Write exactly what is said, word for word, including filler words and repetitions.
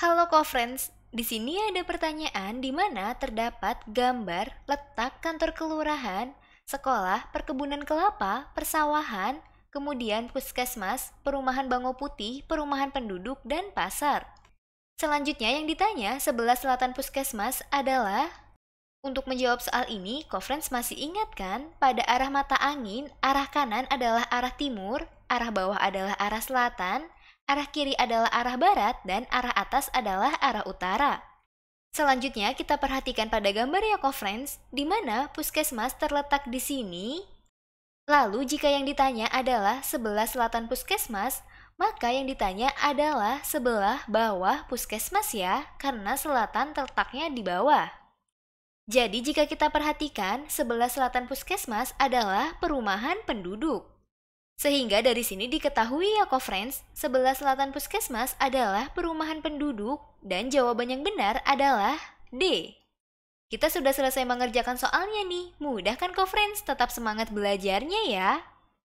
Halo co-friends, di sini ada pertanyaan di mana terdapat gambar letak kantor kelurahan, sekolah, perkebunan kelapa, persawahan, kemudian puskesmas, perumahan Bangau Putih, perumahan penduduk, dan pasar. Selanjutnya yang ditanya sebelah selatan puskesmas adalah. Untuk menjawab soal ini, co-friends masih ingat kan? Pada arah mata angin, arah kanan adalah arah timur, arah bawah adalah arah selatan, arah kiri adalah arah barat, dan arah atas adalah arah utara. Selanjutnya kita perhatikan pada gambar ya co-friends, di mana puskesmas terletak di sini. Lalu jika yang ditanya adalah sebelah selatan puskesmas, maka yang ditanya adalah sebelah bawah puskesmas ya, karena selatan terletaknya di bawah. Jadi jika kita perhatikan, sebelah selatan puskesmas adalah perumahan penduduk. Sehingga dari sini diketahui ya co-friends, sebelah selatan puskesmas adalah perumahan penduduk dan jawaban yang benar adalah D. Kita sudah selesai mengerjakan soalnya nih, mudah kan co-friends? Tetap semangat belajarnya ya.